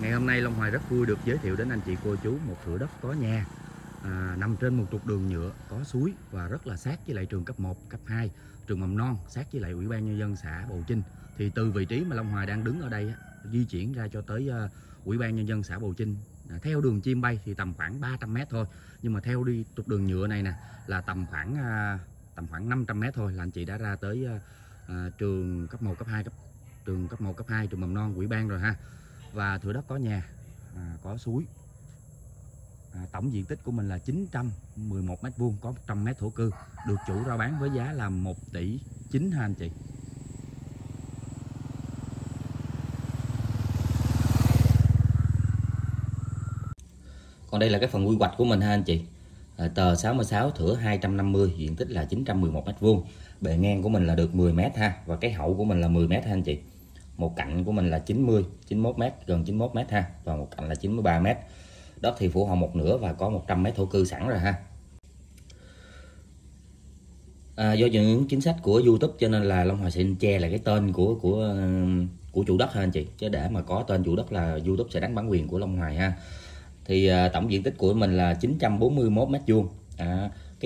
Ngày hôm nay Long Hoài rất vui được giới thiệu đến anh chị cô chú một thửa đất có nhà, nằm trên một trục đường nhựa, có suối và rất là sát với lại trường cấp 1, cấp 2, trường mầm non, sát với lại Ủy ban Nhân dân xã Bàu Chinh. Thì từ vị trí mà Long Hoài đang đứng ở đây di chuyển ra cho tới Ủy ban Nhân dân xã Bàu Chinh theo đường chim bay thì tầm khoảng 300m thôi, nhưng mà theo đi trục đường nhựa này nè là tầm khoảng 500m thôi là anh chị đã ra tới trường cấp 1, cấp 2, trường mầm non, Ủy ban rồi ha. Và thửa đất có nhà, có suối. Tổng diện tích của mình là 911m2, có 100m thổ cư, được chủ rao bán với giá là 1,9 tỷ ha anh chị. Còn đây là cái phần quy hoạch của mình ha anh chị. Tờ 66 thửa 250, diện tích là 911m2. Bề ngang của mình là được 10m ha, và cái hậu của mình là 10m ha anh chị. Một cạnh của mình là 91m, gần 91m ha, và một cạnh là 93m. Đất thì phủ hồng một nửa và có 100m thổ cư sẵn rồi ha. Do những chính sách của YouTube cho nên là Long Hoài xin che lại cái tên của chủ đất ha anh chị, chứ để mà có tên chủ đất là YouTube sẽ đánh bản quyền của Long Hoài ha. Thì tổng diện tích của mình là 941m2.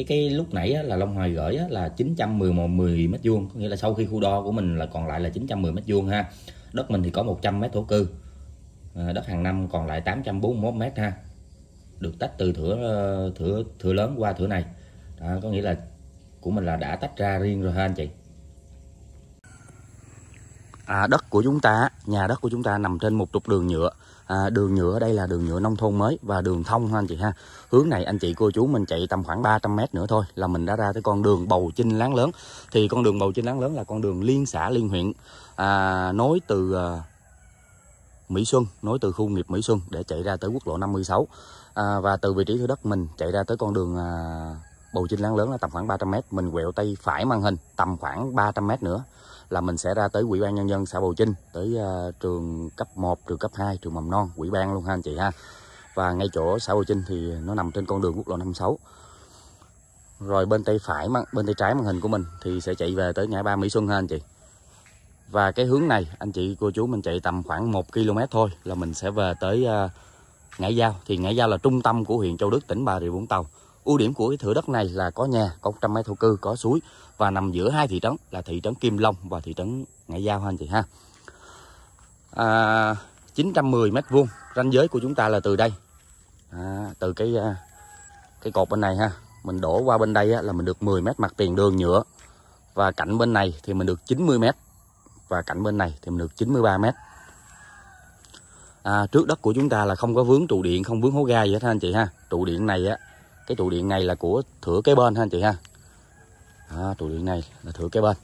Cái lúc nãy là Long Hoài gửi là 910m2, có nghĩa là sau khi khu đo của mình là còn lại là 910m2 ha. Đất mình thì có 100m thổ cư. Đất hàng năm còn lại 841m ha. Được tách từ thửa lớn qua thửa này. Đó, có nghĩa là của mình là đã tách ra riêng rồi ha anh chị. Đất của chúng ta, nhà đất của chúng ta nằm trên một trục đường nhựa. Đường nhựa ở đây là đường nhựa nông thôn mới và đường thông ha anh chị ha. Hướng này anh chị cô chú mình chạy tầm khoảng 300m nữa thôi là mình đã ra tới con đường Bàu Chinh Láng Lớn. Thì con đường Bàu Chinh Láng Lớn là con đường liên xã liên huyện, nối từ Mỹ Xuân, nối từ khu nghiệp Mỹ Xuân để chạy ra tới quốc lộ 56. Và từ vị trí thửa đất mình chạy ra tới con đường Bàu Chinh Láng Lớn là tầm khoảng 300m. Mình quẹo tay phải màn hình tầm khoảng 300m nữa là mình sẽ ra tới Ủy ban Nhân dân xã Bàu Chinh, tới trường cấp 1, trường cấp 2, trường mầm non, Ủy ban luôn ha anh chị ha. Và ngay chỗ xã Bàu Chinh thì nó nằm trên con đường quốc lộ 56. Rồi bên tay trái màn hình của mình thì sẽ chạy về tới ngã ba Mỹ Xuân ha anh chị. Và cái hướng này anh chị cô chú mình chạy tầm khoảng 1 km thôi là mình sẽ về tới Ngãi Giao. Thì Ngãi Giao là trung tâm của huyện Châu Đức, tỉnh Bà Rịa Vũng Tàu. Ưu điểm của cái thửa đất này là có nhà, có 100m thổ cư, có suối và nằm giữa hai thị trấn là thị trấn Kim Long và thị trấn Ngãi Giao ha anh chị ha. 910m2, ranh giới của chúng ta là từ đây, từ cái cột bên này ha, mình đổ qua bên đây là mình được 10m mặt tiền đường nhựa, và cạnh bên này thì mình được 90m và cạnh bên này thì mình được 93m. Trước đất của chúng ta là không có vướng trụ điện, không vướng hố ga gì hết ha anh chị ha. Trụ điện này cái trụ điện này là của thửa kế bên ha anh chị ha. Trụ điện này là thửa kế bên.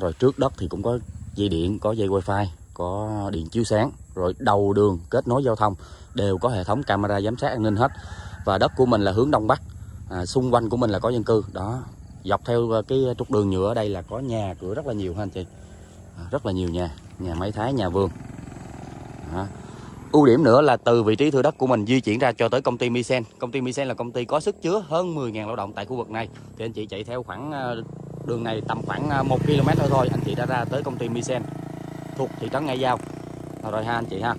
Rồi trước đất thì cũng có dây điện, có dây wifi, có điện chiếu sáng, rồi đầu đường kết nối giao thông đều có hệ thống camera giám sát an ninh hết. Và đất của mình là hướng đông bắc, xung quanh của mình là có dân cư đó. Dọc theo cái trục đường nhựa ở đây là có nhà cửa rất là nhiều ha anh chị. Rất là nhiều nhà, nhà máy thái, nhà vườn. Ưu điểm nữa là từ vị trí thửa đất của mình di chuyển ra cho tới công ty Mizen. Công ty Mizen là công ty có sức chứa hơn 10.000 lao động tại khu vực này. Thì anh chị chạy theo khoảng đường này tầm khoảng 1 km thôi, anh chị đã ra tới công ty Mizen thuộc thị trấn Ngãi Giao rồi ha anh chị ha.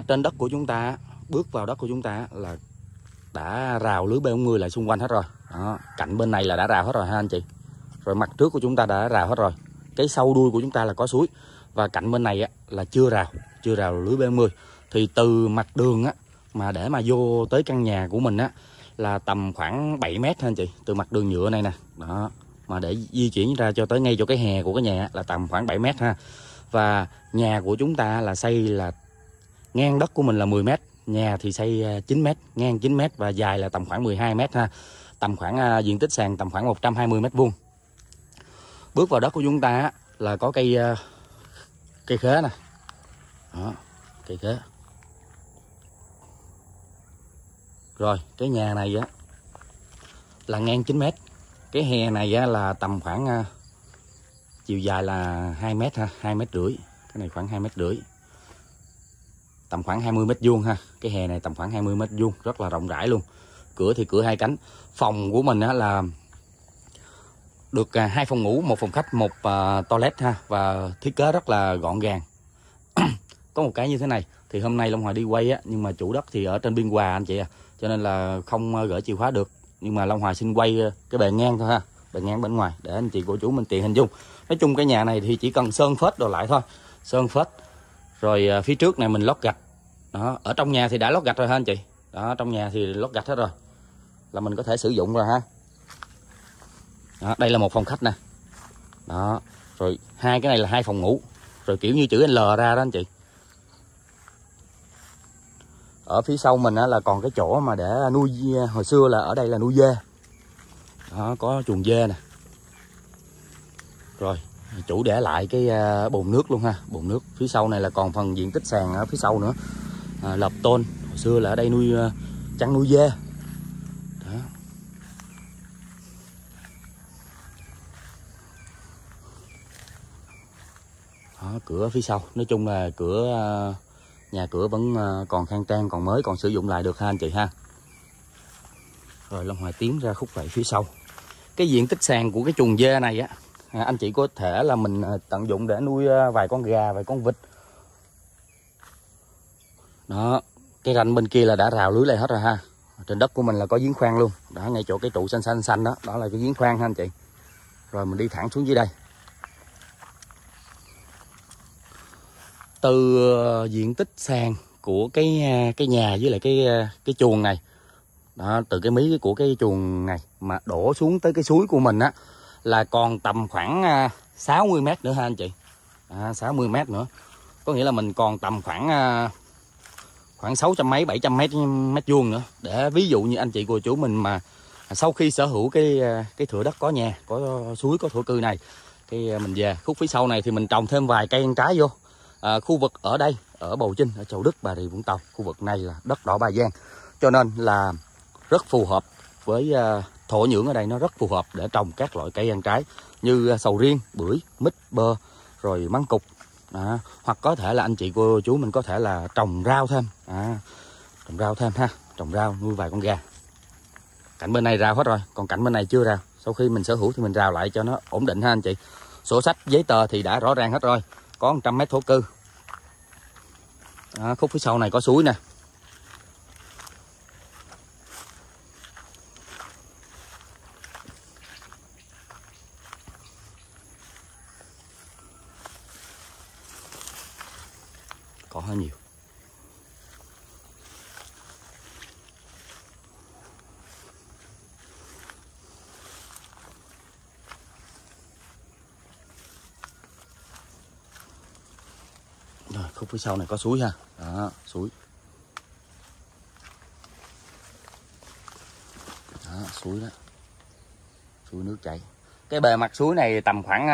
Trên đất của chúng ta, bước vào đất của chúng ta là đã rào lưới bê tông người lại xung quanh hết rồi. Đó, cạnh bên này là đã rào hết rồi ha anh chị. Rồi mặt trước của chúng ta đã rào hết rồi. Cái sau đuôi của chúng ta là có suối. Và cạnh bên này là chưa rào lưới B10. Thì từ mặt đường mà để mà vô tới căn nhà của mình là tầm khoảng 7m ha anh chị. Từ mặt đường nhựa này nè. Đó, mà để di chuyển ra cho tới ngay chỗ cái hè của cái nhà là tầm khoảng 7m ha. Và nhà của chúng ta là xây là ngang đất của mình là 10m, nhà thì xây 9m, ngang 9m và dài là tầm khoảng 12m ha. Tầm khoảng diện tích sàn tầm khoảng 120m2. Bước vào đất của chúng ta là có cây khế nè. Đó, cây khế. Rồi, cái nhà này là ngang 9m. Cái hè này là tầm khoảng chiều dài là 2m ha, 2m rưỡi. Cái này khoảng 2m rưỡi. Tầm khoảng 20m2 ha. Cái hè này tầm khoảng 20m2, rất là rộng rãi luôn. Cửa thì cửa 2 cánh. Phòng của mình là được 2 phòng ngủ, 1 phòng khách, 1 toilet ha, và thiết kế rất là gọn gàng. Có một cái như thế này, thì hôm nay Long Hoài đi quay á, nhưng mà chủ đất thì ở trên Biên Hòa anh chị à, cho nên là không gửi chìa khóa được. Nhưng mà Long Hoài xin quay cái bề ngang thôi ha, bề ngang bên ngoài để anh chị cô chú mình tiện hình dung. Nói chung cái nhà này thì chỉ cần sơn phết đồ lại thôi, sơn phết. Rồi phía trước này mình lót gạch. Đó, ở trong nhà thì đã lót gạch rồi ha anh chị. Đó, trong nhà thì lót gạch hết rồi, là mình có thể sử dụng rồi ha. Đó, đây là một phòng khách nè. Đó, rồi hai cái này là hai phòng ngủ. Rồi kiểu như chữ L ra đó anh chị. Ở phía sau mình là còn cái chỗ mà để nuôi, hồi xưa là ở đây là nuôi dê. Đó, có chuồng dê nè. Rồi, chủ để lại cái bồn nước luôn ha, bồn nước. Phía sau này là còn phần diện tích sàn ở phía sau nữa. Lợp tôn, hồi xưa là ở đây nuôi chăn nuôi dê. Đó. Đó, cửa phía sau, nói chung là cửa... Nhà cửa vẫn còn khang trang, còn mới, còn sử dụng lại được ha anh chị ha. Rồi Long Hoài tiến ra khúc rẫy phía sau. Cái diện tích sàn của cái chuồng dê này á, anh chị có thể là mình tận dụng để nuôi vài con gà, vài con vịt. Đó, cái ranh bên kia là đã rào lưới lại hết rồi ha. Trên đất của mình là có giếng khoan luôn. Đó, ngay chỗ cái trụ xanh đó, đó là cái giếng khoan ha anh chị. Rồi mình đi thẳng xuống dưới đây. Từ diện tích sàn của cái nhà với lại cái chuồng này đó, từ cái mí của cái chuồng này mà đổ xuống tới cái suối của mình á là còn tầm khoảng 60 mét nữa ha anh chị. 60 mét nữa. Có nghĩa là mình còn tầm khoảng 600 mấy 700 mét vuông nữa, để ví dụ như anh chị cô chú mình mà sau khi sở hữu cái thửa đất có nhà, có suối, có thổ cư này, cái mình về khúc phía sau này thì mình trồng thêm vài cây ăn trái vô. Khu vực ở đây, ở Bàu Chinh, ở Châu Đức, Bà Rịa Vũng Tàu, khu vực này là đất đỏ Ba Giang, cho nên là rất phù hợp với thổ nhưỡng ở đây, nó rất phù hợp để trồng các loại cây ăn trái như sầu riêng, bưởi, mít, bơ, rồi măng cục, hoặc có thể là anh chị cô chú mình có thể là trồng rau thêm, trồng rau thêm ha, trồng rau nuôi vài con gà. Cạnh bên này rào hết rồi, còn cạnh bên này chưa rào. Sau khi mình sở hữu thì mình rào lại cho nó ổn định ha anh chị. Sổ sách giấy tờ thì đã rõ ràng hết rồi. Có 100 mét thổ cư. Đó, khúc phía sau này có suối nè. Có hơi nhiều. Phía sau này có suối ha. Đó, suối. Đó, suối đó. Suối nước chảy. Cái bề mặt suối này tầm khoảng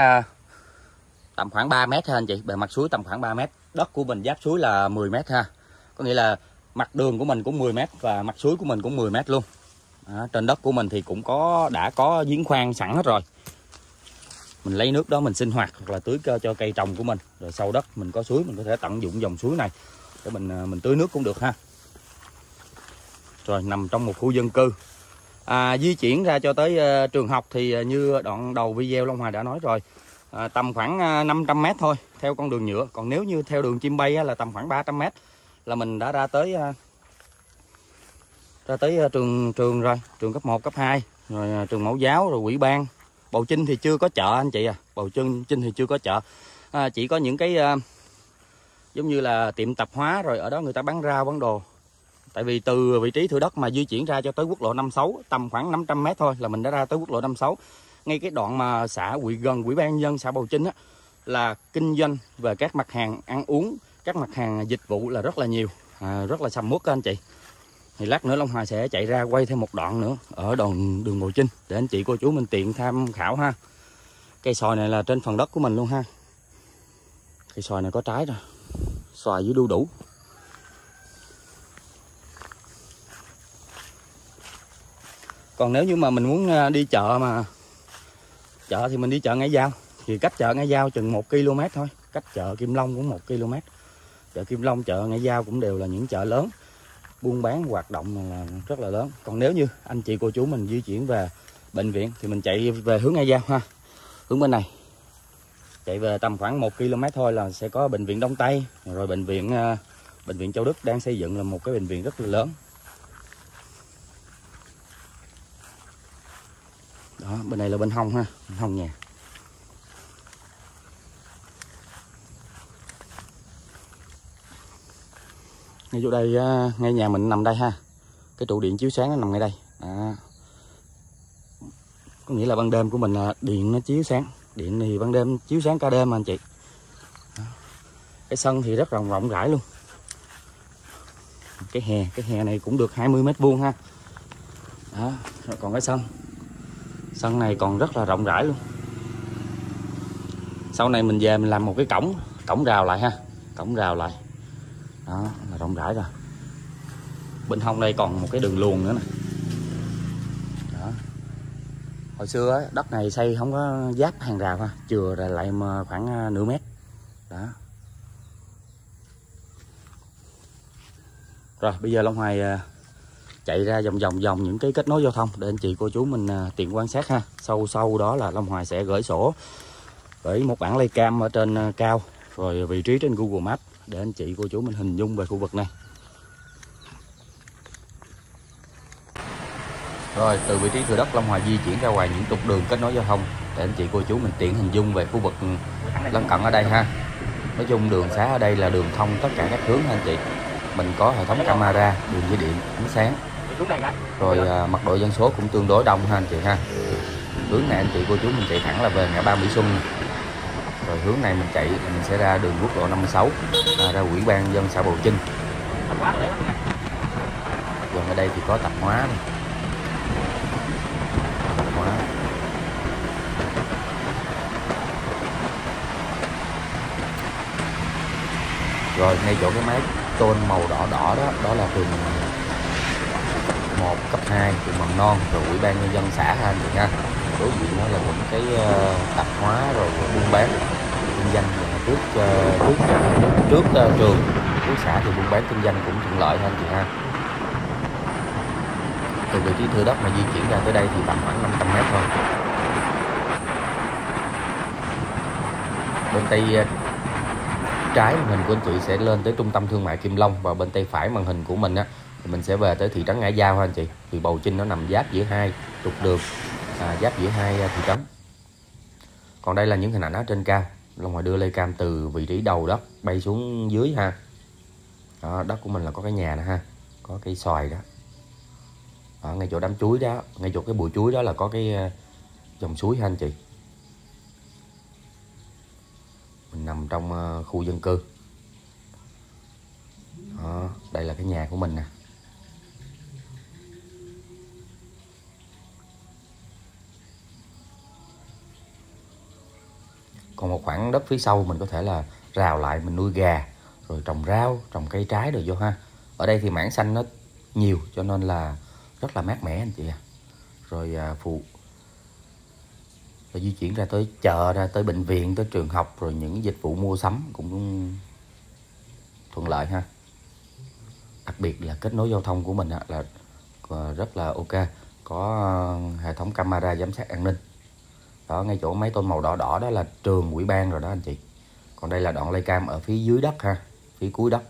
3 mét ha anh chị, bề mặt suối tầm khoảng 3 mét. Đất của mình giáp suối là 10 mét ha. Có nghĩa là mặt đường của mình cũng 10 mét và mặt suối của mình cũng 10 mét luôn. Đó, trên đất của mình thì cũng đã có giếng khoan sẵn hết rồi. Mình lấy nước đó mình sinh hoạt hoặc là tưới cho cây trồng của mình. Rồi sau đất mình có suối, mình có thể tận dụng dòng suối này để mình tưới nước cũng được ha. Rồi nằm trong một khu dân cư. Di chuyển ra cho tới trường học thì như đoạn đầu video Long Hoài đã nói rồi, tầm khoảng 500 mét thôi theo con đường nhựa. Còn nếu như theo đường chim bay là tầm khoảng 300 mét là mình đã ra tới trường rồi, trường cấp 1, cấp 2, rồi trường mẫu giáo, rồi ủy ban. Bàu Chinh thì chưa có chợ anh chị à, Bàu Chinh thì chưa có chợ, chỉ có những cái giống như là tiệm tạp hóa, rồi ở đó người ta bán rau bán đồ. Tại vì từ vị trí thửa đất mà di chuyển ra cho tới quốc lộ 56 tầm khoảng 500 mét thôi là mình đã ra tới quốc lộ 56. Ngay cái đoạn mà gần ủy ban nhân dân xã Bàu Chinh á, là kinh doanh về các mặt hàng ăn uống, các mặt hàng dịch vụ là rất là nhiều, rất là sầm uất anh chị. Thì lát nữa Long Hoài sẽ chạy ra quay thêm một đoạn nữa ở đường Bàu Chinh để anh chị cô chú mình tiện tham khảo ha. Cây xoài này là trên phần đất của mình luôn ha. Cây xoài này có trái rồi. Xoài với đu đủ. Còn nếu như mà mình muốn đi chợ thì mình đi chợ Ngãi Giao. Thì cách chợ Ngãi Giao chừng 1 km thôi. Cách chợ Kim Long cũng 1 km. Chợ Kim Long, chợ Ngãi Giao cũng đều là những chợ lớn. Buôn bán hoạt động là rất là lớn. Còn nếu như anh chị cô chú mình di chuyển về bệnh viện thì mình chạy về hướng Ngãi Giao ha, hướng bên này. Chạy về tầm khoảng 1 km thôi là sẽ có bệnh viện Đông Tây, rồi bệnh viện Châu Đức đang xây dựng là một cái bệnh viện rất là lớn. Đó, bên này là bên hông ha, bên hông nhà. Ngay chỗ đây, ngay nhà mình nằm đây ha. Cái trụ điện chiếu sáng nó nằm ngay đây. Đó. Có nghĩa là ban đêm của mình là điện nó chiếu sáng. Điện thì ban đêm chiếu sáng cả đêm mà anh chị. Đó. Cái sân thì rất rộng rãi luôn. Cái hè này cũng được 20 m² ha. Đó, rồi còn cái sân này còn rất là rộng rãi luôn. Sau này mình về mình làm một cái cổng rào lại ha, cổng rào lại. Đó, là rộng rãi rồi. Bên hông đây còn một cái đường luồn nữa nè. Đó. Hồi xưa ấy, đất này xây không có giáp hàng rào ha, chừa rồi lại khoảng nửa mét. Đó. Rồi bây giờ Long Hoài chạy ra vòng những cái kết nối giao thông để anh chị cô chú mình tiện quan sát ha. Sau đó là Long Hoài sẽ gửi sổ, gửi một bảng lay cam ở trên cao, rồi vị trí trên Google Maps để anh chị cô chú mình hình dung về khu vực này. Rồi từ vị trí Thừa Đất, Long Hoài di chuyển ra ngoài những trục đường kết nối giao thông để anh chị cô chú mình tiện hình dung về khu vực lân cận ở đây ha. Nói chung đường xá ở đây là đường thông tất cả các hướng ha anh chị. Mình có hệ thống camera, đường dây điện, ánh sáng. Rồi mật độ dân số cũng tương đối đông ha anh chị ha. Hướng này anh chị cô chú mình chạy thẳng là về ngã ba Mỹ Xuân. Rồi hướng này mình chạy mình sẽ ra đường quốc lộ 56, ra Ủy ban nhân dân xã Bàu Chinh. Còn ở đây thì có tạp hóa này. Rồi ngay chỗ cái máy tôn màu đỏ đó, đó là phường 1 cấp 2, phường mầm non, rồi Ủy ban nhân dân xã ha anh chị ha. Đối diện nó là những cái tạp hóa rồi buôn bán kinh doanh trước trường, trước xã thì buôn bán kinh doanh cũng thuận lợi ha anh chị ha. Từ vị trí Thừa Đất mà di chuyển ra tới đây thì tầm khoảng 500 m thôi. Bên tây trái màn hình của anh chị sẽ lên tới trung tâm thương mại Kim Long, và bên tay phải màn hình của mình á thì mình sẽ về tới thị trấn Ngãi Giao ha anh chị. Thì Bàu Chinh nó nằm giáp giữa hai trục đường, giáp giữa hai thị trấn. Còn đây là những hình ảnh ở trên cao, Long Hoài đưa lay cam từ vị trí đầu đất bay xuống dưới ha. Đó, đất của mình là có cái nhà nè ha, có cây xoài đó. Ở ngay chỗ đám chuối đó, ngay chỗ cái bụi chuối đó là có cái dòng suối ha anh chị. Mình nằm trong khu dân cư. Đó, đây là cái nhà của mình nè. Còn một khoảng đất phía sau mình có thể là rào lại, mình nuôi gà, rồi trồng rau, trồng cây trái rồi vô ha. Ở đây thì mảng xanh nó nhiều cho nên là rất là mát mẻ anh chị ạ. Rồi rồi di chuyển ra tới chợ, ra tới bệnh viện, tới trường học, rồi những dịch vụ mua sắm cũng thuận lợi ha. Đặc biệt là kết nối giao thông của mình là rất là ok, có hệ thống camera giám sát an ninh. Đó, ngay chỗ máy tôn màu đỏ đó là trường Ủy ban rồi đó anh chị. Còn đây là đoạn lay cam ở phía dưới đất ha, phía cuối đất.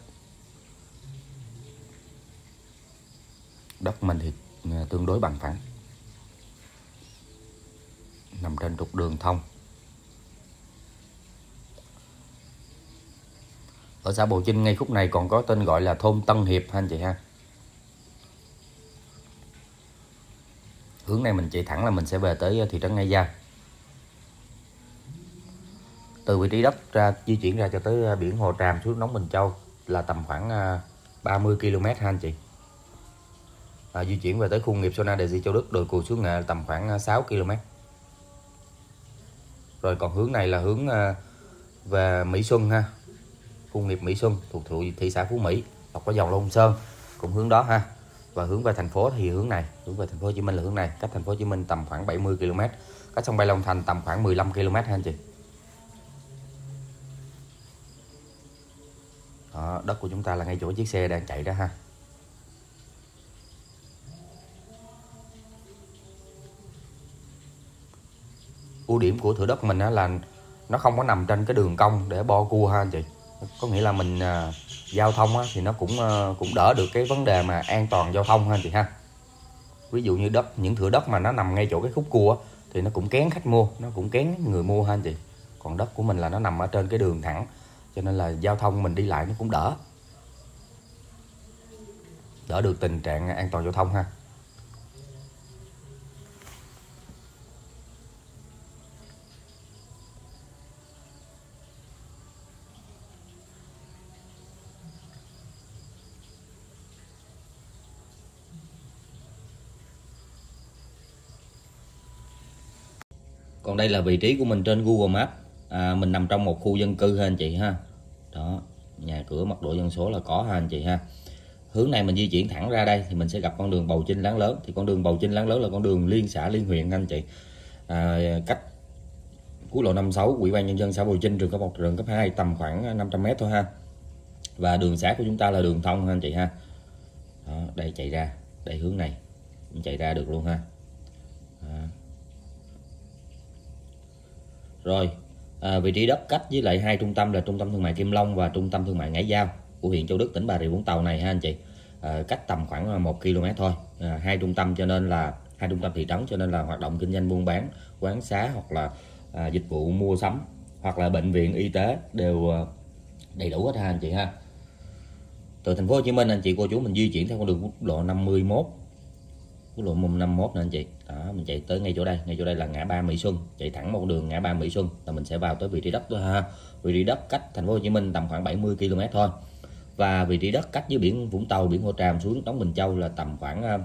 Đất mình thì tương đối bằng phẳng, nằm trên trục đường thông. Ở xã Bàu Chinh ngay khúc này còn có tên gọi là thôn Tân Hiệp ha anh chị ha. Hướng này mình chạy thẳng là mình sẽ về tới thị trấn Ngãi Giao. Từ vị trí đất ra di chuyển ra cho tới biển Hồ Tràm, suối nóng Bình Châu là tầm khoảng 30 km ha anh chị. Di chuyển về tới khu nghiệp Sonadezi Châu Đức, đồi Cù Xứ Nghệ tầm khoảng 6 km. Rồi còn hướng này là hướng về Mỹ Xuân ha, khu nghiệp Mỹ Xuân thuộc thị xã Phú Mỹ, hoặc có dòng Long Sơn cũng hướng đó ha. Và hướng về thành phố thì hướng này, hướng về thành phố Hồ Chí Minh là hướng này, cách thành phố Hồ Chí Minh tầm khoảng 70 km, cách sân bay Long Thành tầm khoảng 15 km ha anh chị. Đó, đất của chúng ta là ngay chỗ chiếc xe đang chạy đó ha. Ưu điểm của Thửa Đất mình là nó không có nằm trên cái đường cong để bo cua ha anh chị. Có nghĩa là mình giao thông á, thì nó cũng đỡ được cái vấn đề mà an toàn giao thông ha anh chị ha. Ví dụ như đất, những thửa đất mà nó nằm ngay chỗ cái khúc cua á, thì nó cũng kén khách mua, nó cũng kén người mua ha anh chị. Còn đất của mình là nó nằm ở trên cái đường thẳng, cho nên là giao thông mình đi lại nó cũng đỡ được tình trạng an toàn giao thông ha. Còn đây là vị trí của mình trên Google Maps. Mình nằm trong một khu dân cư ha anh chị ha. Đó, nhà cửa mật độ dân số là có ha anh chị ha. Hướng này mình di chuyển thẳng ra đây thì mình sẽ gặp con đường Bàu Chinh Láng Lớn. Thì con đường Bàu Chinh Láng Lớn là con đường liên xã liên huyện anh chị. Cách quốc lộ 56 Ủy ban nhân dân xã Bàu Chinh trường cấp 1 trường cấp 2 tầm khoảng 500 m thôi ha. Và đường xã của chúng ta là đường thông ha anh chị ha. Đó, đây chạy ra, đây hướng này mình chạy ra được luôn ha. Đó. Rồi, vị trí đất cách với lại hai trung tâm là trung tâm thương mại Kim Long và trung tâm thương mại Ngãi Giao của huyện Châu Đức, tỉnh Bà Rịa Vũng Tàu này ha anh chị. Cách tầm khoảng 1 km thôi. Hai trung tâm, cho nên là hai trung tâm thị trấn, cho nên là hoạt động kinh doanh buôn bán, quán xá hoặc là dịch vụ mua sắm hoặc là bệnh viện y tế đều đầy đủ hết ha anh chị ha. Từ thành phố Hồ Chí Minh anh chị cô chú mình di chuyển theo con đường quốc lộ 51. Quốc lộ 51 nè anh chị. Đó, mình chạy tới ngay chỗ đây, ngay chỗ đây là ngã ba Mỹ Xuân, chạy thẳng một đường ngã ba Mỹ Xuân là mình sẽ vào tới vị trí đất đó ha. Vị trí đất cách thành phố Hồ Chí Minh tầm khoảng 70 km thôi. Và vị trí đất cách với biển Vũng Tàu, biển Hồ Tràm xuống đóng Bình Châu là tầm khoảng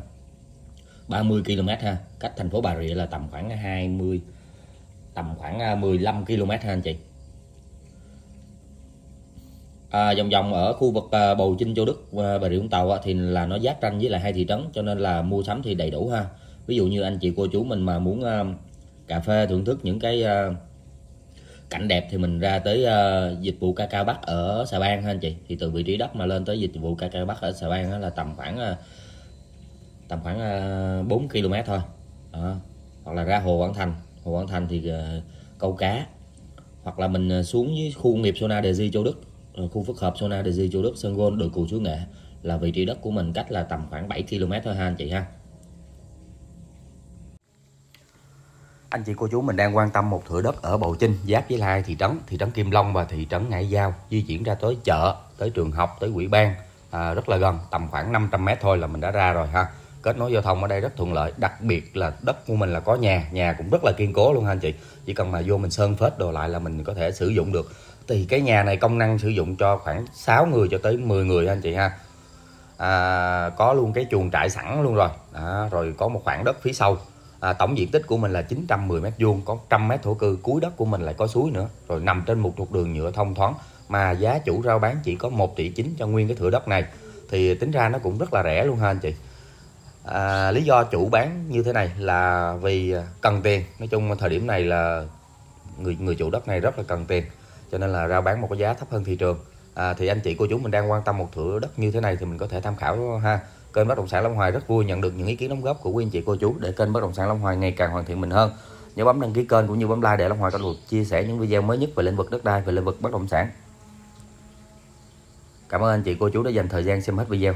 30 km ha. Cách thành phố Bà Rịa là tầm khoảng 15 km ha anh chị. Vòng vòng ở khu vực Bàu Chinh, Châu Đức, Bà Rịa Vũng Tàu thì là nó giáp ranh với lại hai thị trấn, cho nên là mua sắm thì đầy đủ ha. Ví dụ như anh chị cô chú mình mà muốn cà phê thưởng thức những cái cảnh đẹp thì mình ra tới dịch vụ cacao Bắc ở Xà Bang ha anh chị. Thì từ vị trí đất mà lên tới dịch vụ cacao Bắc ở Xà Bang là tầm khoảng 4 km thôi. Đó. Hoặc là ra hồ Quãng Thành, thì câu cá, hoặc là mình xuống với khu nghiệp Sonadezi Châu Đức, khu phức hợp Sonadezi Châu Đức, Sơn Gôn, Đồi Cù, Chúa Nghệ là vị trí đất của mình, cách là tầm khoảng 7 km thôi ha anh chị ha. Anh chị cô chú mình đang quan tâm một thửa đất ở Bàu Chinh giáp với hai thị trấn Kim Long và thị trấn Ngãi Giao, di chuyển ra tới chợ, tới trường học, tới ủy ban rất là gần, tầm khoảng 500 m thôi là mình đã ra rồi ha. Kết nối giao thông ở đây rất thuận lợi, đặc biệt là đất của mình là có nhà, cũng rất là kiên cố luôn ha anh chị. Chỉ cần mà vô mình sơn phết đồ lại là mình có thể sử dụng được. Thì cái nhà này công năng sử dụng cho khoảng 6 người cho tới 10 người anh chị ha. Có luôn cái chuồng trại sẵn luôn rồi. Đó, rồi có một khoảng đất phía sau. Tổng diện tích của mình là 910 m², có 100 m thổ cư, cuối đất của mình lại có suối nữa, rồi nằm trên một trục đường nhựa thông thoáng mà giá chủ rao bán chỉ có 1,9 tỷ cho nguyên cái thửa đất này, thì tính ra nó cũng rất là rẻ luôn ha anh chị. Lý do chủ bán như thế này là vì cần tiền, nói chung thời điểm này là người chủ đất này rất là cần tiền, cho nên là rao bán một cái giá thấp hơn thị trường. Thì anh chị cô chú mình đang quan tâm một thửa đất như thế này thì mình có thể tham khảo ha. Kênh Bất Động Sản Long Hoài rất vui nhận được những ý kiến đóng góp của quý anh chị cô chú để kênh Bất Động Sản Long Hoài ngày càng hoàn thiện mình hơn. Nhớ bấm đăng ký kênh cũng như bấm like để Long Hoài có được chia sẻ những video mới nhất về lĩnh vực đất đai, về lĩnh vực bất động sản. Cảm ơn anh chị cô chú đã dành thời gian xem hết video.